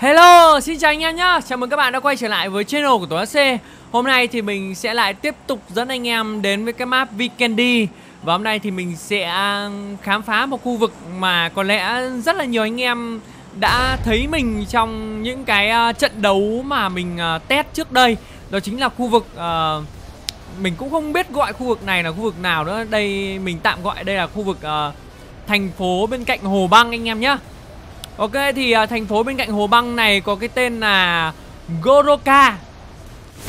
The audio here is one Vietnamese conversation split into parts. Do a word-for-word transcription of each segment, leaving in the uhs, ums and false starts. Hello, xin chào anh em nhá. Chào mừng các bạn đã quay trở lại với channel của TuấnHC. Hôm nay thì mình sẽ lại tiếp tục dẫn anh em đến với cái map Vikendi. Và hôm nay thì mình sẽ khám phá một khu vực mà có lẽ rất là nhiều anh em đã thấy mình trong những cái trận đấu mà mình test trước đây. Đó chính là khu vực... Uh, mình cũng không biết gọi khu vực này là khu vực nào nữa. Đây mình tạm gọi đây là khu vực uh, thành phố bên cạnh Hồ Băng anh em nhá. Ok, thì uh, thành phố bên cạnh Hồ Băng này có cái tên là Goroka.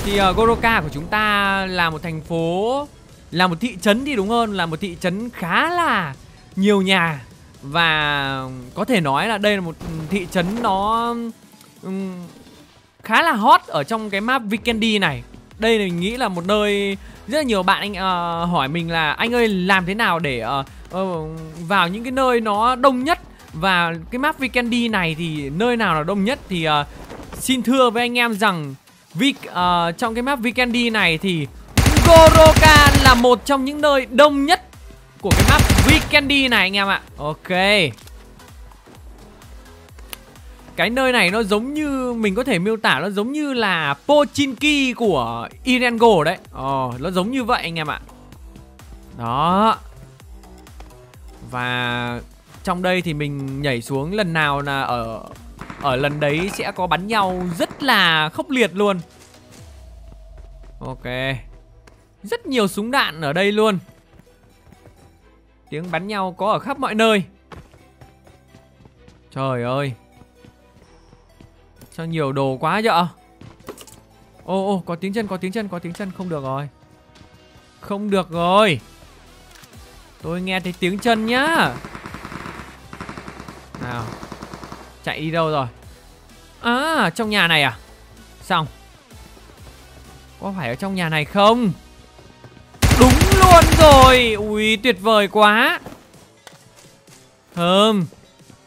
Thì uh, Goroka của chúng ta là một thành phố, là một thị trấn thì đúng hơn, là một thị trấn khá là nhiều nhà. Và có thể nói là đây là một thị trấn nó um, khá là hot ở trong cái map Vikendi này. Đây mình nghĩ là một nơi rất là nhiều bạn anh uh, hỏi mình là anh ơi làm thế nào để uh, uh, vào những cái nơi nó đông nhất. Và cái map Vikendi này thì nơi nào là đông nhất thì uh, xin thưa với anh em rằng Vic, uh, trong cái map Vikendi này thì Goroka là một trong những nơi đông nhất của cái map Vikendi này anh em ạ. Ok, cái nơi này nó giống như, mình có thể miêu tả nó giống như là Pochinki của Irango đấy. Ồ, nó giống như vậy anh em ạ. Đó. Và trong đây thì mình nhảy xuống lần nào là ở ở lần đấy sẽ có bắn nhau rất là khốc liệt luôn. Ok, rất nhiều súng đạn ở đây luôn. Tiếng bắn nhau có ở khắp mọi nơi. Trời ơi, sao nhiều đồ quá vậy? Ô ô, có tiếng chân, có tiếng chân, có tiếng chân. Không được rồi, không được rồi. Tôi nghe thấy tiếng chân nhá. Nào, chạy đi đâu rồi? À, trong nhà này à? Xong. Có phải ở trong nhà này không? Đúng luôn rồi. Ui, tuyệt vời quá. Thơm.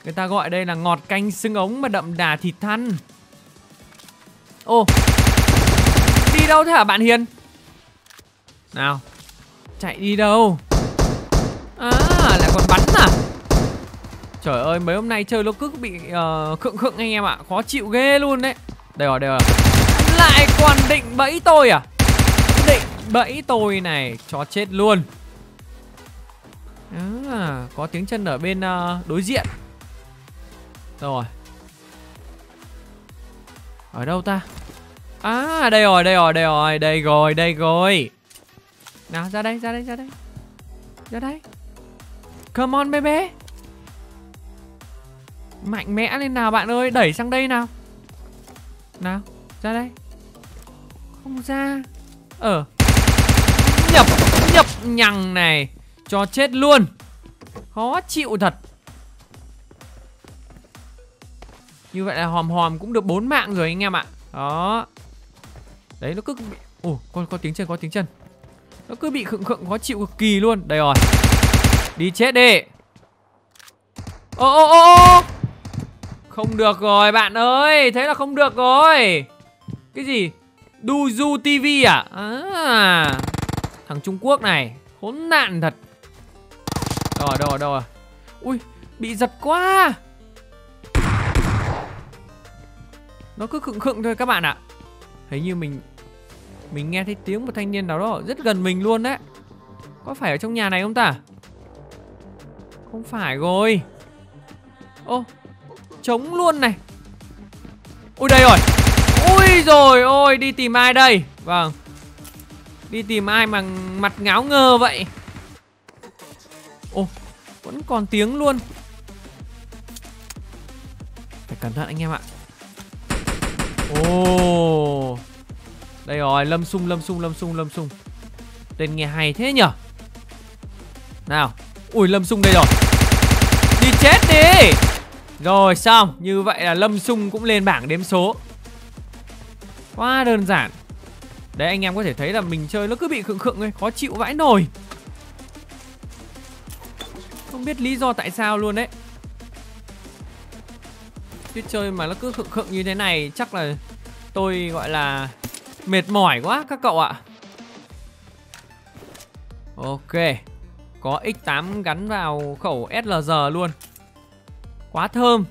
Người ta gọi đây là ngọt canh xương ống mà đậm đà thịt thăn. Ô, đi đâu thế hả bạn Hiền? Nào, chạy đi đâu? À, lại còn bắn à? Trời ơi, mấy hôm nay chơi nó cứ bị uh, khựng khựng anh em ạ. Khó chịu ghê luôn đấy. Đây rồi, đây rồi. Lại còn định bẫy tôi à? Định bẫy tôi này, chó chết luôn. À, có tiếng chân ở bên uh, đối diện. Rồi. Ở đâu ta? À, đây rồi, đây rồi, đây rồi, đây rồi, đây rồi. Nào, ra đây, ra đây, ra đây. Ra đây. Come on baby. Mạnh mẽ lên nào bạn ơi, đẩy sang đây nào. Nào, ra đây. Không ra. Ờ. Nhập, nhập nhằng này, cho chết luôn. Khó chịu thật. Như vậy là hòm hòm cũng được bốn mạng rồi anh em ạ. Đó. Đấy, nó cứ bị... Ồ, có, có tiếng chân, có tiếng chân. Nó cứ bị khựng khựng khó chịu cực kỳ luôn. Đây rồi. Đi chết đi. Ô ô ô. Không được rồi bạn ơi. Thế là không được rồi. Cái gì? Duju ti vi à? À, thằng Trung Quốc này khốn nạn thật. Rồi, rồi, rồi. Ui, bị giật quá. Nó cứ khựng khựng thôi các bạn ạ. Hình như mình Mình nghe thấy tiếng một thanh niên nào đó rất gần mình luôn đấy. Có phải ở trong nhà này không ta? Không phải rồi. Ô, trống luôn này. Ui, đây rồi. Ui rồi ôi, đi tìm ai đây? Vâng, đi tìm ai mà mặt ngáo ngơ vậy? Ô, vẫn còn tiếng luôn. Phải cẩn thận anh em ạ. Ồ, oh. Đây rồi, lâm sung, lâm sung, lâm sung, lâm sung. Tên nghe hay thế nhở. Nào, ui lâm sung đây rồi. Đi chết đi. Rồi xong, như vậy là lâm sung cũng lên bảng đếm số. Quá đơn giản. Đấy, anh em có thể thấy là mình chơi nó cứ bị khựng khựng ấy, khó chịu vãi nồi. Không biết lý do tại sao luôn đấy. Cứ chơi mà nó cứ khựng khựng như thế này chắc là tôi gọi là mệt mỏi quá các cậu ạ. Ok, có ích tám gắn vào khẩu ét lờ rờ luôn. Quá thơm.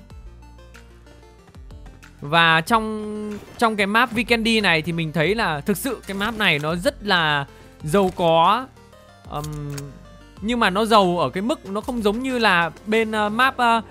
Và trong trong cái map Vikendi này thì mình thấy là thực sự cái map này nó rất là giàu có, um, nhưng mà nó giàu ở cái mức nó không giống như là bên uh, map uh,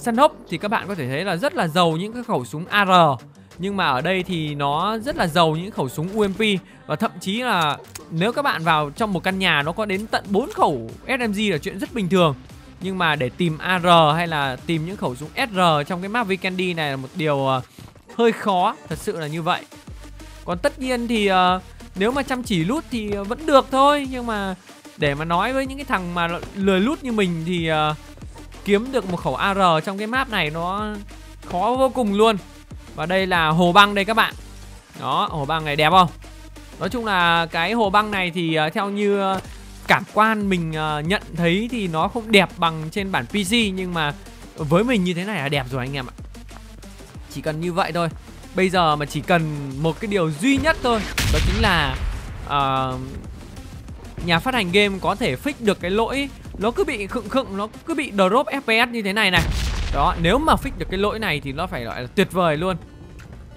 Sanhok. Thì các bạn có thể thấy là rất là giàu những cái khẩu súng a rờ, nhưng mà ở đây thì nó rất là giàu những khẩu súng u em pê. Và thậm chí là nếu các bạn vào trong một căn nhà nó có đến tận bốn khẩu ét em giê là chuyện rất bình thường. Nhưng mà để tìm a rờ hay là tìm những khẩu súng ét rờ trong cái map Vikendi này là một điều hơi khó, thật sự là như vậy. Còn tất nhiên thì nếu mà chăm chỉ loot thì vẫn được thôi. Nhưng mà để mà nói với những cái thằng mà lười loot như mình thì kiếm được một khẩu a rờ trong cái map này nó khó vô cùng luôn. Và đây là hồ băng đây các bạn. Đó, hồ băng này đẹp không? Nói chung là cái hồ băng này thì theo như cảm quan mình nhận thấy thì nó không đẹp bằng trên bản pê xê, nhưng mà với mình như thế này là đẹp rồi anh em ạ. Chỉ cần như vậy thôi. Bây giờ mà chỉ cần một cái điều duy nhất thôi, đó chính là uh, nhà phát hành game có thể fix được cái lỗi nó cứ bị khựng khựng, nó cứ bị drop ép pê ét như thế này này. Đó, nếu mà fix được cái lỗi này thì nó phải gọi là tuyệt vời luôn.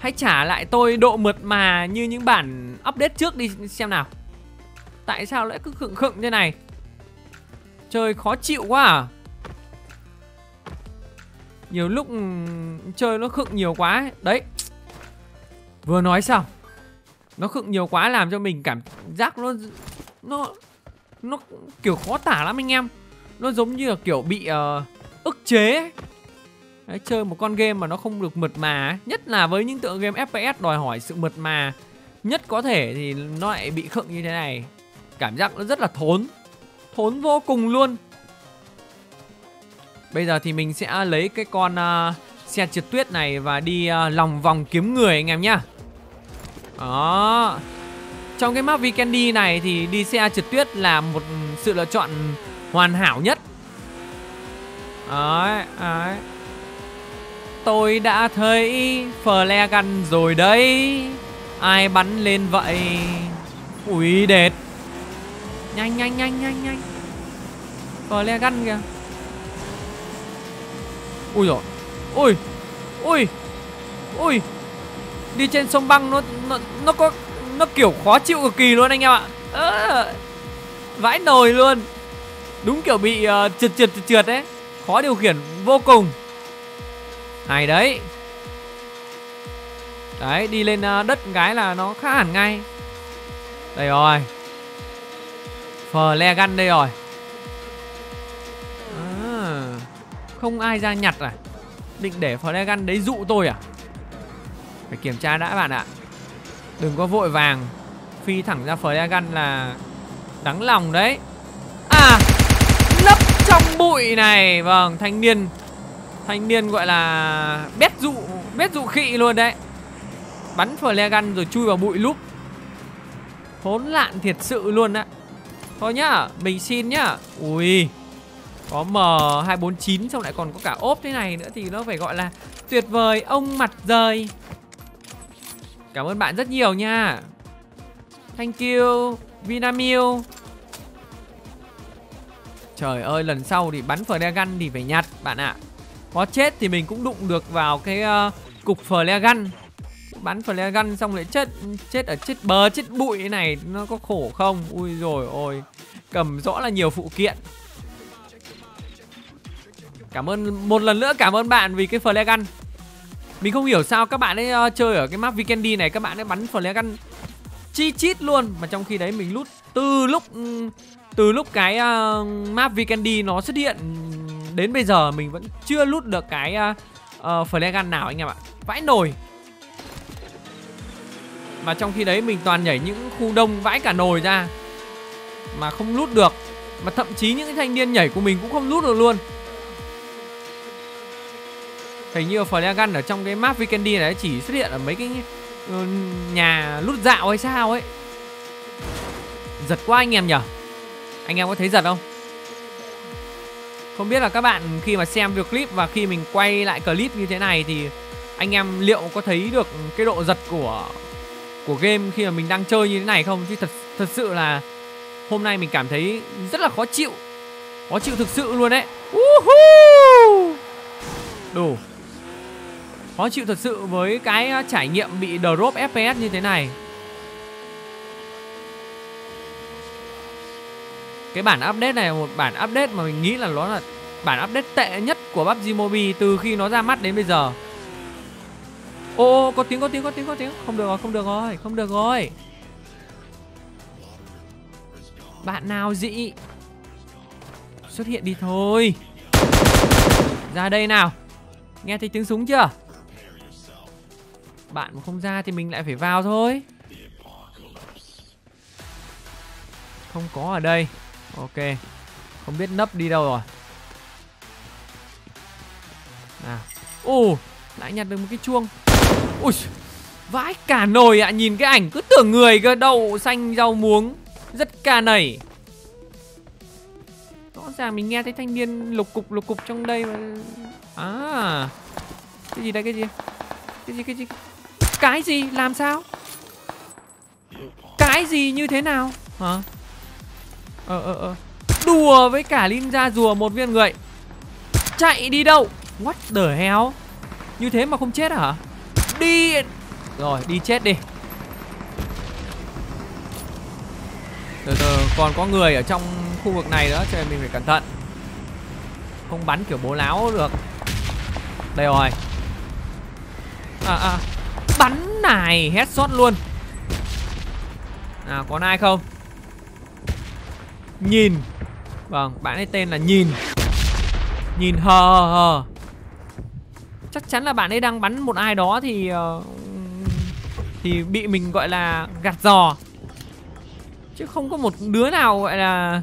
Hãy trả lại tôi độ mượt mà như những bản update trước đi xem nào. Tại sao lại cứ khựng khựng như này? Chơi khó chịu quá à? Nhiều lúc chơi nó khựng nhiều quá ấy. Đấy, vừa nói xong, nó khựng nhiều quá làm cho mình cảm giác nó Nó Nó kiểu khó tả lắm anh em. Nó giống như là kiểu bị uh, ức chế ấy. Đấy, chơi một con game mà nó không được mượt mà ấy. Nhất là với những tựa game ép pê ét đòi hỏi sự mượt mà nhất có thể thì nó lại bị khựng như thế này. Cảm giác nó rất là thốn. Thốn vô cùng luôn. Bây giờ thì mình sẽ lấy cái con uh, xe trượt tuyết này và đi uh, lòng vòng kiếm người anh em nhá. Đó. Trong cái map Vikendi này thì đi xe trượt tuyết là một sự lựa chọn hoàn hảo nhất. Đấy, đấy. Tôi đã thấy Flare Gun rồi đấy. Ai bắn lên vậy? Ui đệt. Nhanh nhanh nhanh nhanh nhanh. Flare Gun kìa. Ui rồi. Ui. Ui. Ui. Đi trên sông băng nó nó nó có nó kiểu khó chịu cực kỳ luôn anh em ạ. À, vãi nồi luôn. Đúng kiểu bị uh, trượt trượt trượt đấy. Khó điều khiển vô cùng. Hay đấy. Đấy, đi lên đất cái là nó khá hẳn ngay. Đây rồi, Flare Gun đây rồi à, không ai ra nhặt à? Định để Flare Gun đấy dụ tôi à? Phải kiểm tra đã bạn ạ. Đừng có vội vàng phi thẳng ra Flare Gun là đáng lòng đấy. À, nấp trong bụi này. Vâng, thanh niên Thanh niên gọi là bét dụ Bét dụ khị luôn đấy. Bắn Flare Gun rồi chui vào bụi lúp. Hỗn lạn thiệt sự luôn á. Thôi nhá, mình xin nhá. Ui, có M hai bốn chín xong lại còn có cả ốp thế này nữa thì nó phải gọi là tuyệt vời ông mặt rời. Cảm ơn bạn rất nhiều nha. Thank you Vinamilk. Trời ơi, lần sau thì bắn Flare Gun thì phải nhặt bạn ạ. Có chết thì mình cũng đụng được vào cái uh, cục Flare Gun. Bắn Flare Gun xong lại chết chết ở chết bờ chết bụi này nó có khổ không? Ui rồi ôi, cầm rõ là nhiều phụ kiện. Cảm ơn một lần nữa, cảm ơn bạn vì cái Flare Gun. Mình không hiểu sao các bạn ấy uh, chơi ở cái map Vikendi này các bạn ấy bắn Flare Gun chi chít luôn, mà trong khi đấy mình lút từ lúc từ lúc cái uh, map Vikendi nó xuất hiện đến bây giờ mình vẫn chưa lút được cái uh, uh, Flare Gun nào anh em ạ. Vãi nồi. Mà trong khi đấy mình toàn nhảy những khu đông vãi cả nồi ra mà không lút được. Mà thậm chí những cái thanh niên nhảy của mình cũng không lút được luôn. Hình như Flare Gun ở trong cái map Vikendi này chỉ xuất hiện ở mấy cái nhà lút dạo hay sao ấy. Giật quá anh em nhở. Anh em có thấy giật không? Không biết là các bạn khi mà xem được clip và khi mình quay lại clip như thế này thì anh em liệu có thấy được cái độ giật của Của game khi mà mình đang chơi như thế này không? Chứ thật thật sự là hôm nay mình cảm thấy rất là khó chịu. Khó chịu thực sự luôn đấy. Đủ. Khó chịu thật sự với cái trải nghiệm bị drop ép pê ét như thế này. Cái bản update này là một bản update mà mình nghĩ là nó là bản update tệ nhất của pê u bê giê Mobile từ khi nó ra mắt đến bây giờ. Ô, oh, có tiếng, có tiếng, có tiếng, có tiếng. Không được rồi, không được rồi, không được rồi. Bạn nào dị xuất hiện đi thôi. Ra đây nào. Nghe thấy tiếng súng chưa? Bạn mà không ra thì mình lại phải vào thôi. Không có ở đây. Ok. Không biết nấp đi đâu rồi. Nào. Ồ, oh, lại nhặt được một cái chuông. Ui, vãi cả nồi ạ, à. Nhìn cái ảnh cứ tưởng người cơ, đậu xanh rau muống. Rất cà nảy. Rõ ràng mình nghe thấy thanh niên lục cục lục cục trong đây mà. À, cái gì đây, cái gì? Cái gì, cái gì? Cái gì, làm sao? Cái gì như thế nào? Hả? Ờ, ờ, ờ Đùa với cả ninja rùa một viên người. Chạy đi đâu? What the hell? Như thế mà không chết hả? Đi. Rồi, đi chết đi. Từ từ, còn có người ở trong khu vực này nữa cho nên mình phải cẩn thận. Không bắn kiểu bố láo được. Đây rồi. À à, bắn này, headshot luôn. Nào, còn ai không? Nhìn. Vâng, bạn ấy tên là Nhìn. Nhìn hờ hờ hờ. Chắc chắn là bạn ấy đang bắn một ai đó thì uh, thì bị mình gọi là gạt giò. Chứ không có một đứa nào gọi là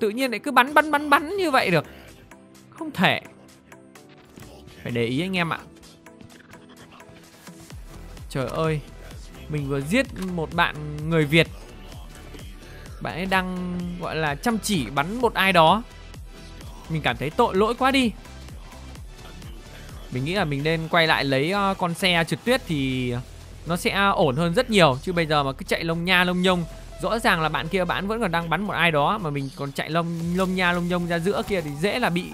tự nhiên lại cứ bắn bắn bắn bắn như vậy được. Không thể. Phải để ý anh em ạ. Trời ơi, mình vừa giết một bạn người Việt. Bạn ấy đang gọi là chăm chỉ bắn một ai đó. Mình cảm thấy tội lỗi quá đi. Mình nghĩ là mình nên quay lại lấy con xe trượt tuyết thì nó sẽ ổn hơn rất nhiều. Chứ bây giờ mà cứ chạy lông nha lông nhông, rõ ràng là bạn kia bạn vẫn còn đang bắn một ai đó, mà mình còn chạy lông lông nha lông nhông ra giữa kia thì dễ là bị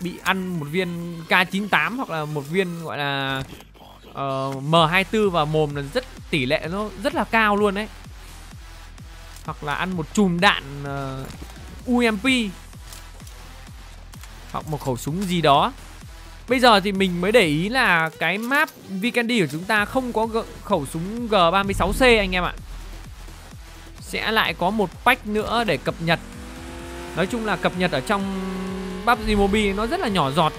bị ăn một viên K chín tám hoặc là một viên gọi là uh, M hai tư vào mồm, là rất tỷ lệ nó rất là cao luôn đấy. Hoặc là ăn một chùm đạn uh, u em pê hoặc một khẩu súng gì đó. Bây giờ thì mình mới để ý là cái map Vikendi của chúng ta không có khẩu súng G ba mươi sáu C anh em ạ. Sẽ lại có một patch nữa để cập nhật. Nói chung là cập nhật ở trong pê u bê giê Mobile nó rất là nhỏ giọt.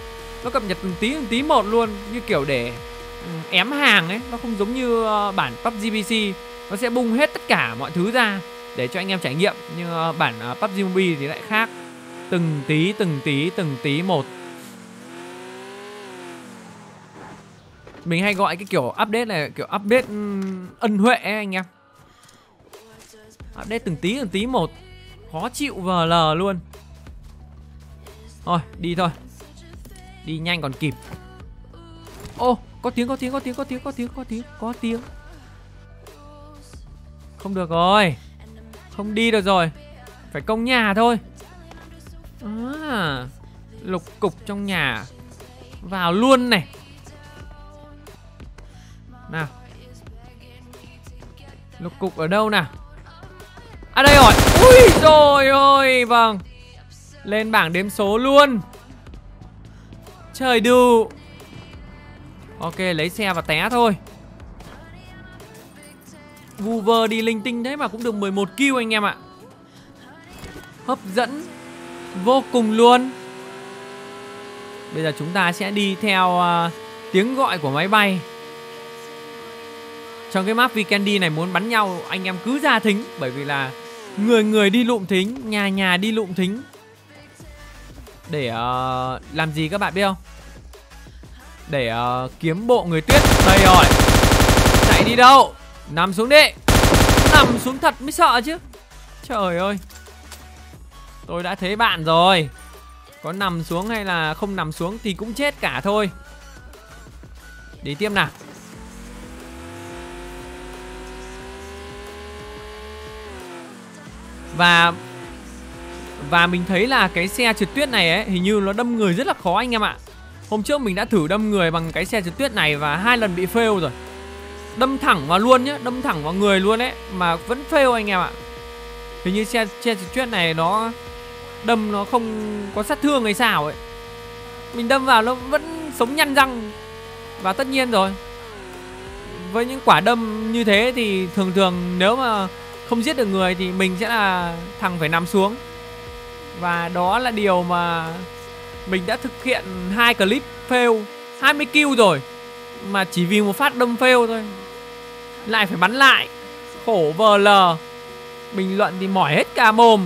Nó cập nhật từng tí từng tí một luôn, như kiểu để ém hàng ấy. Nó không giống như bản pê u bê giê pê xê, nó sẽ bung hết tất cả mọi thứ ra để cho anh em trải nghiệm. Nhưng bản pê u bê giê Mobile thì lại khác, từng tí từng tí từng tí một. Mình hay gọi cái kiểu update này kiểu update ân huệ ấy anh em. Update từng tí từng tí một. Khó chịu vờ lờ luôn. Thôi đi thôi. Đi nhanh còn kịp. Ô oh, có tiếng có tiếng có tiếng có tiếng có tiếng có tiếng có tiếng. Không được rồi. Không đi được rồi. Phải công nhà thôi. À, lục cục trong nhà. Vào luôn này. Nào. Lục cục ở đâu nào? À đây rồi. Ui rồi ơi. Vâng. Lên bảng đếm số luôn. Trời đù. Ok, lấy xe và té thôi. Vu vơ đi linh tinh đấy mà cũng được mười một kill anh em ạ. Hấp dẫn vô cùng luôn. Bây giờ chúng ta sẽ đi theo uh, tiếng gọi của máy bay. Trong cái map Vikendi này muốn bắn nhau anh em cứ ra thính, bởi vì là người người đi lụm thính, nhà nhà đi lụm thính. Để uh, làm gì các bạn biết không? Để uh, kiếm bộ người tuyết. Đây rồi. Chạy đi đâu? Nằm xuống đi. Nằm xuống thật mới sợ chứ. Trời ơi. Tôi đã thấy bạn rồi. Có nằm xuống hay là không nằm xuống thì cũng chết cả thôi. Đi tiếp nào. Và Và mình thấy là cái xe trượt tuyết này ấy, hình như nó đâm người rất là khó anh em ạ. Hôm trước mình đã thử đâm người bằng cái xe trượt tuyết này và hai lần bị fail rồi. Đâm thẳng vào luôn nhá, đâm thẳng vào người luôn đấy mà vẫn fail anh em ạ. Hình như xe trượt tuyết này nó đâm nó không có sát thương hay sao ấy. Mình đâm vào nó vẫn sống nhăn răng. Và tất nhiên rồi, với những quả đâm như thế thì thường thường nếu mà không giết được người thì mình sẽ là thằng phải nằm xuống. Và đó là điều mà mình đã thực hiện hai clip fail hai mươi kill rồi, mà chỉ vì một phát đâm fail thôi lại phải bắn lại. Khổ vờ lờ. Bình luận thì mỏi hết cả mồm.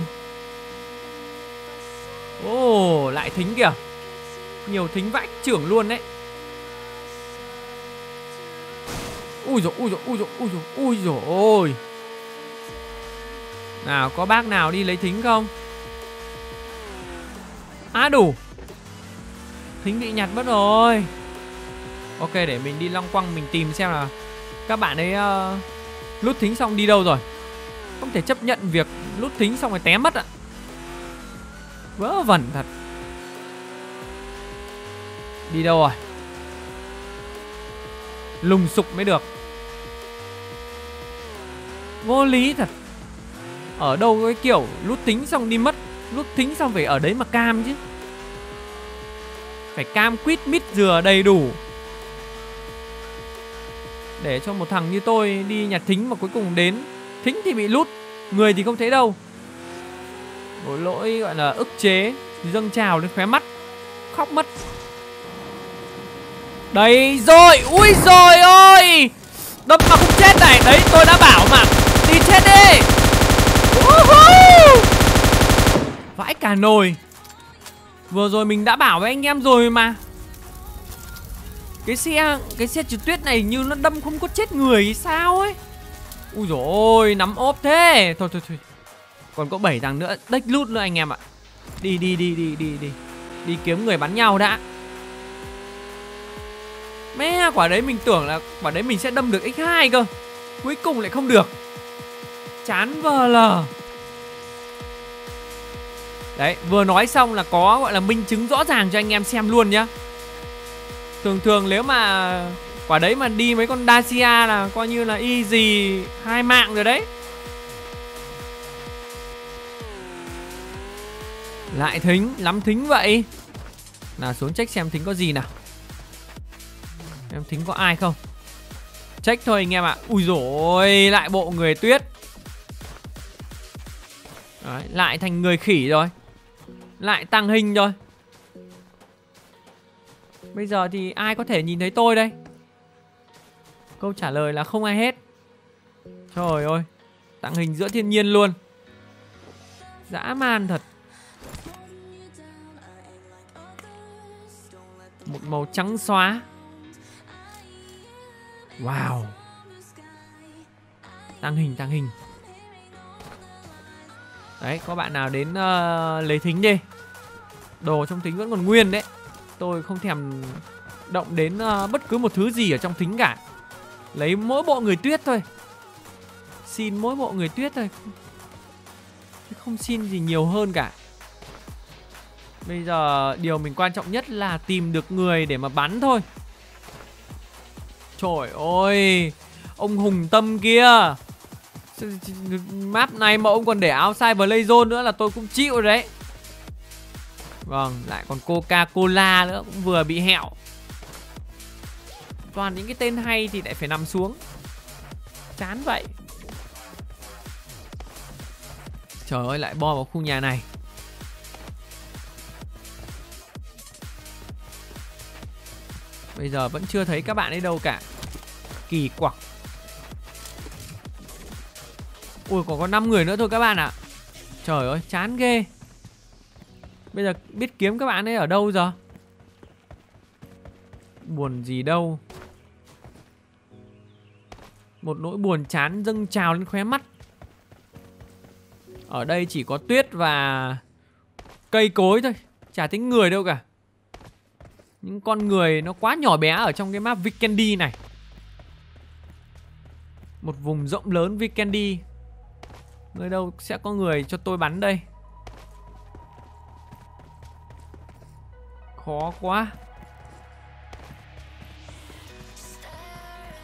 Ồ oh, lại thính kìa. Nhiều thính vãi trưởng luôn đấy. Ui dồi ui dồi ui dồi ui dồi ui dồi ôi. Nào có bác nào đi lấy thính không? Á à, đủ. Thính bị nhặt mất rồi. Ok để mình đi long quăng mình tìm xem là các bạn ấy uh, lút thính xong đi đâu rồi. Không thể chấp nhận việc lút thính xong rồi té mất ạ. Vớ vẩn thật. Đi đâu rồi? Lùng sục mới được. Vô lý thật. Ở đâu cái kiểu lút thính xong đi mất, lút thính xong phải ở đấy mà cam chứ. Phải cam quýt mít dừa đầy đủ để cho một thằng như tôi đi nhặt thính mà cuối cùng đến thính thì bị lút, người thì không thấy đâu. Một lỗi gọi là ức chế dâng trào lên khóe mắt, khóc mất. Đấy rồi, ui rồi ôi. Đâm mà không chết này. Đấy tôi đã bảo mà. Đi chết đi. Vãi cả nồi. Vừa rồi mình đã bảo với anh em rồi mà. Cái xe Cái xe trượt tuyết này như nó đâm không có chết người thì sao ấy. Ui dồi ôi, nắm ốp thế. Thôi thôi thôi. Còn có bảy thằng nữa. Đếch lút nữa anh em ạ. Đi đi đi đi đi đi. Đi kiếm người bắn nhau đã. Mẹ quả đấy mình tưởng là quả đấy mình sẽ đâm được nhân hai cơ. Cuối cùng lại không được. Chán vờ lờ. Đấy vừa nói xong là có gọi là minh chứng rõ ràng cho anh em xem luôn nhá. Thường thường nếu mà quả đấy mà đi mấy con Dacia là coi như là easy hai mạng rồi đấy. Lại thính, lắm thính vậy. Nào xuống check xem thính có gì nào. Em thính có ai không? Check thôi anh em ạ. À. Ui dồi ôi, lại bộ người tuyết. Đấy, lại thành người khỉ rồi. Lại tăng hình rồi. Bây giờ thì ai có thể nhìn thấy tôi đây? Câu trả lời là không ai hết. Trời ơi, tàng hình giữa thiên nhiên luôn. Dã man thật. Một màu trắng xóa. Wow. Tàng hình, tàng hình. Đấy, có bạn nào đến uh, lấy thính đi. Đồ trong thính vẫn còn nguyên đấy. Tôi không thèm động đến uh, bất cứ một thứ gì ở trong thính cả. Lấy mỗi bộ người tuyết thôi. Xin mỗi bộ người tuyết thôi. Chứ không xin gì nhiều hơn cả. Bây giờ điều mình quan trọng nhất là tìm được người để mà bắn thôi. Trời ơi, ông hùng tâm kia. Map này mà ông còn để outside play zone nữa là tôi cũng chịu rồi đấy. Vâng, lại còn Coca-Cola nữa, cũng vừa bị hẹo. Toàn những cái tên hay thì lại phải nằm xuống. Chán vậy. Trời ơi, lại bo vào khu nhà này. Bây giờ vẫn chưa thấy các bạn ấy đâu cả. Kỳ quặc. Ui còn có năm người nữa thôi các bạn ạ. Trời ơi chán ghê. Bây giờ biết kiếm các bạn ấy ở đâu giờ. Buồn gì đâu. Một nỗi buồn chán dâng trào lên khóe mắt. Ở đây chỉ có tuyết và cây cối thôi, chả thấy người đâu cả. Những con người nó quá nhỏ bé ở trong cái map Vikendi này. Một vùng rộng lớn Vikendi. Nơi đâu sẽ có người cho tôi bắn đây. Khó quá.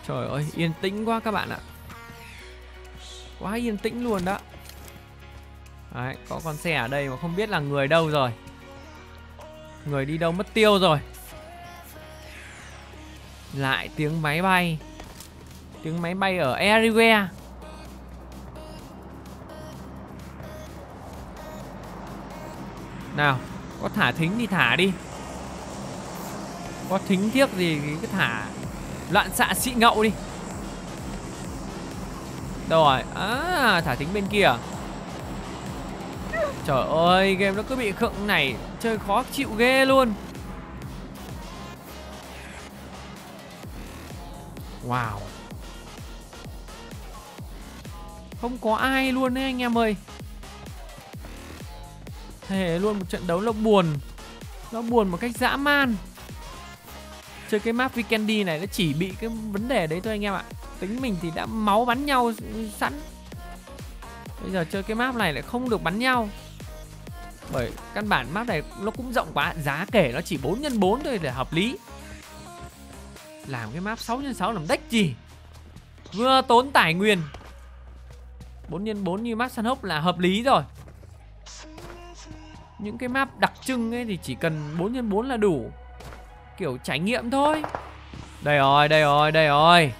Trời ơi, yên tĩnh quá các bạn ạ. Quá yên tĩnh luôn đó. Đấy, có con xe ở đây mà không biết là người đâu rồi. Người đi đâu mất tiêu rồi. Lại tiếng máy bay. Tiếng máy bay ở everywhere. Nào, có thả thính thì thả đi. Có thính tiếc gì thì cứ thả loạn xạ xị ngậu đi. Đâu rồi? À, thả thính bên kia. Trời ơi, game nó cứ bị khựng này. Chơi khó chịu ghê luôn. Wow. Không có ai luôn đấy anh em ơi. Thề luôn, một trận đấu nó buồn. Nó buồn một cách dã man. Chơi cái map Vikendi này nó chỉ bị cái vấn đề đấy thôi anh em ạ. Tính mình thì đã máu bắn nhau sẵn. Bây giờ chơi cái map này lại không được bắn nhau. Bởi căn bản map này nó cũng rộng quá. Giá kể nó chỉ bốn nhân bốn thôi để hợp lý. Làm cái map sáu nhân sáu làm đếch gì. Vừa tốn tài nguyên. Bốn nhân bốn như map Sanhok là hợp lý rồi. Những cái map đặc trưng ấy thì chỉ cần bốn nhân bốn là đủ. Kiểu trải nghiệm thôi. Đây rồi, đây rồi, đây rồi.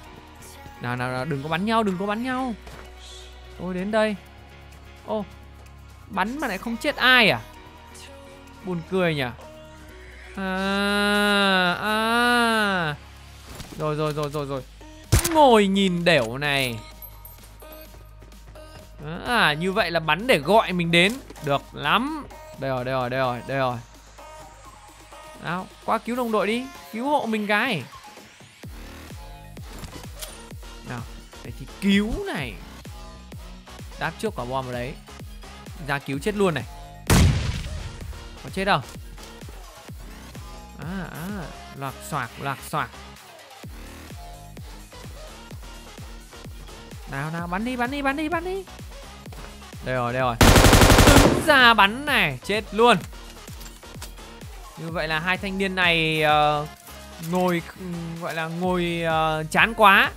Nào, nào, nào, đừng có bắn nhau, đừng có bắn nhau. Tôi đến đây. Ô, bắn mà lại không chết ai à? Buồn cười nhỉ. À, à. Rồi, rồi, rồi, rồi, rồi. Ngồi nhìn đểu này. À, như vậy là bắn để gọi mình đến. Được lắm. Đây rồi, đây rồi, đây rồi, đây rồi. Nào, qua cứu đồng đội đi. Cứu hộ mình cái. Nào, để thì cứu này. Đáp trước quả bom vào đấy. Ra cứu chết luôn này. Có chết đâu. À, à, loạt xoạc, loạt xoạc. Nào, nào, bắn đi, bắn đi, bắn đi, bắn đi. Đây rồi, đây rồi. Đứng ra bắn này, chết luôn. Như vậy là hai thanh niên này uh, ngồi gọi là ngồi uh, chán quá,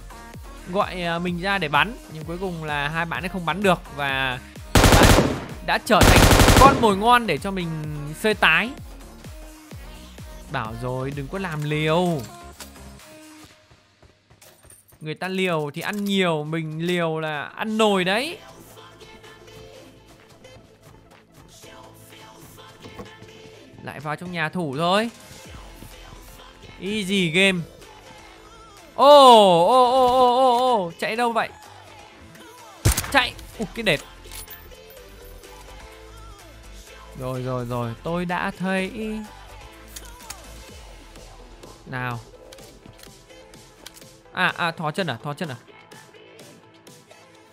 gọi uh, mình ra để bắn, nhưng cuối cùng là hai bạn ấy không bắn được và đã, đã trở thành con mồi ngon để cho mình sơi tái. Bảo rồi đừng có làm liều. Người ta liều thì ăn nhiều, mình liều là ăn nồi đấy. Lại vào trong nhà thủ thôi. Easy game. Ô ô ô ô ô, chạy đâu vậy? Chạy. Ui cái đệt. Rồi rồi rồi, tôi đã thấy. Nào. À à, thò chân à, thò chân à.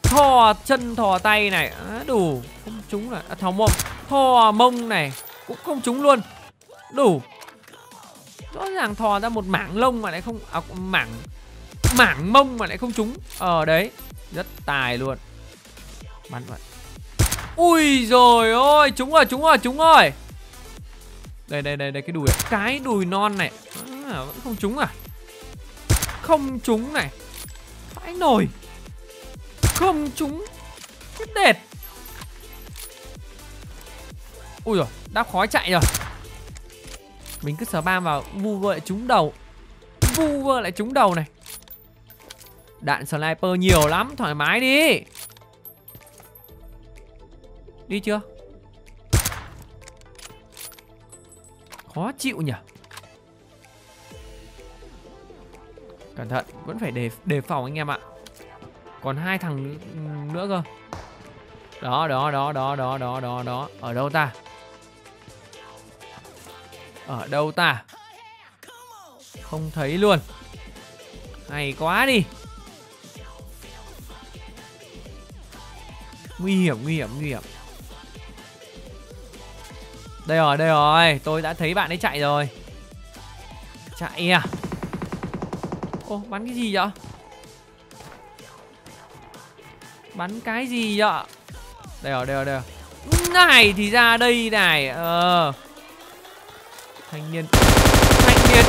Thò chân thò tay này, à, đủ, không trúng là à, thò mông, thò mông này. Cũng không trúng luôn. Đủ. Rõ ràng thò ra một mảng lông mà lại không à, mảng mảng mông mà lại không trúng. Ờ đấy, rất tài luôn. Bắn vậy. Ui rồi ôi, trúng rồi, trúng rồi, trúng rồi. Đây đây đây đây cái đùi, cái đùi non này. À, vẫn không trúng à? Không trúng này. Vãi nồi. Không trúng. Chết đệt. Ui rồi, đáp khói chạy rồi. Mình cứ sờ bam vào, vu vơ lại trúng đầu. Vu vơ lại trúng đầu này. Đạn sniper nhiều lắm, thoải mái đi. Đi chưa? Khó chịu nhỉ. Cẩn thận, vẫn phải đề, đề phòng anh em ạ. Còn hai thằng nữa cơ. Đó, đó, đó, đó, đó, đó, đó, đó. Ở đâu ta? Ở đâu ta? Không thấy luôn. Hay quá đi. Nguy hiểm, nguy hiểm, nguy hiểm. Đây rồi, đây rồi. Tôi đã thấy bạn ấy chạy rồi. Chạy à? Ô, bắn cái gì vậy? Bắn cái gì vậy? Đây rồi, đây rồi, đây rồi. Này thì ra đây này. Ờ. Thanh niên Thanh niên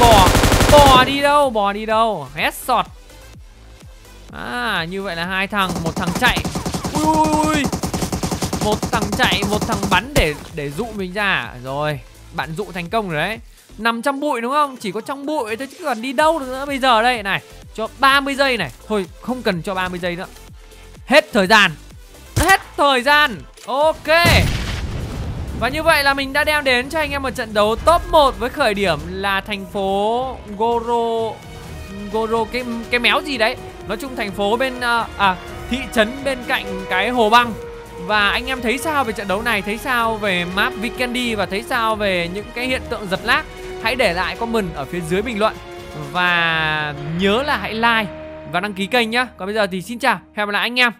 Bỏ Bò đi đâu, bò đi đâu. Headshot. À, như vậy là hai thằng, một thằng chạy. Ui ui ui. Một thằng chạy, một thằng bắn để để dụ mình ra. Rồi, bạn dụ thành công rồi đấy. Nằm trong bụi đúng không? Chỉ có trong bụi thôi chứ còn đi đâu được nữa bây giờ đây này. Cho ba mươi giây này. Thôi, không cần cho ba mươi giây nữa. Hết thời gian. Hết thời gian. Ok. Và như vậy là mình đã đem đến cho anh em một trận đấu top một với khởi điểm là thành phố Goro Goro cái cái méo gì đấy. Nói chung thành phố bên à thị trấn bên cạnh cái hồ băng. Và anh em thấy sao về trận đấu này, thấy sao về map Vikendi và thấy sao về những cái hiện tượng giật lag? Hãy để lại comment ở phía dưới bình luận và nhớ là hãy like và đăng ký kênh nhá. Còn bây giờ thì xin chào, hẹn gặp lại anh em.